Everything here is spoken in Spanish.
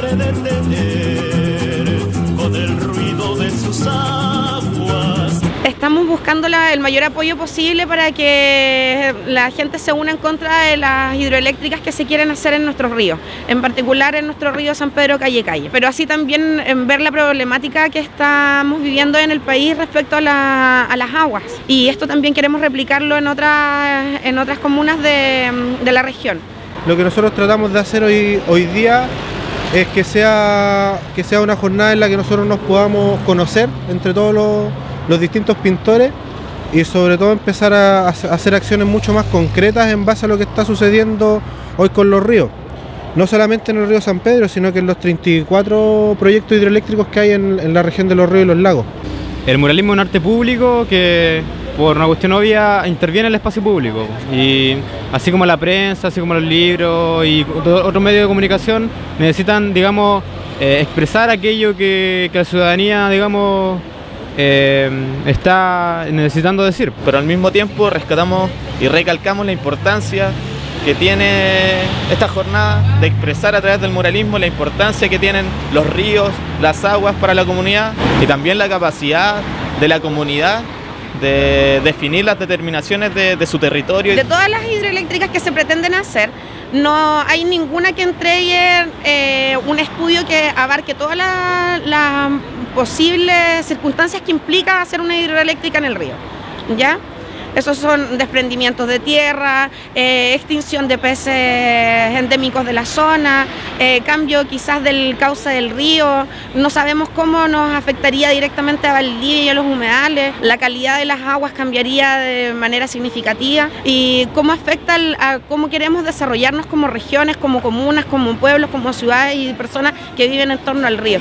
quiere detener con el ruido de sus aguas. Estamos buscando el mayor apoyo posible para que la gente se una en contra de las hidroeléctricas que se quieren hacer en nuestros ríos, en particular en nuestro río San Pedro Calle Calle. Pero así también en ver la problemática que estamos viviendo en el país respecto a las aguas. Y esto también queremos replicarlo en otras comunas de la región. Lo que nosotros tratamos de hacer hoy día es que sea una jornada en la que nosotros nos podamos conocer entre todos los distintos pintores y sobre todo empezar a hacer acciones mucho más concretas en base a lo que está sucediendo hoy con los ríos, no solamente en el río San Pedro, sino que en los 34 proyectos hidroeléctricos que hay en la región de Los Ríos y Los Lagos. El muralismo es un arte público que por una cuestión obvia interviene en el espacio público, y así como la prensa, así como los libros y otros medios de comunicación necesitan, digamos, expresar aquello que la ciudadanía, digamos, está necesitando decir. Pero al mismo tiempo rescatamos y recalcamos la importancia que tiene esta jornada de expresar a través del muralismo la importancia que tienen los ríos, las aguas para la comunidad, y también la capacidad de la comunidad de definir las determinaciones de su territorio. De todas las hidroeléctricas que se pretenden hacer, no hay ninguna que entregue un estudio que abarque todas las posibles circunstancias que implica hacer una hidroeléctrica en el río, ¿ya? Esos son desprendimientos de tierra, extinción de peces endémicos de la zona, cambio quizás del cauce del río. No sabemos cómo nos afectaría directamente a Valdivia y a los humedales. La calidad de las aguas cambiaría de manera significativa. Y cómo afecta a cómo queremos desarrollarnos como regiones, como comunas, como pueblos, como ciudades y personas que viven en torno al río.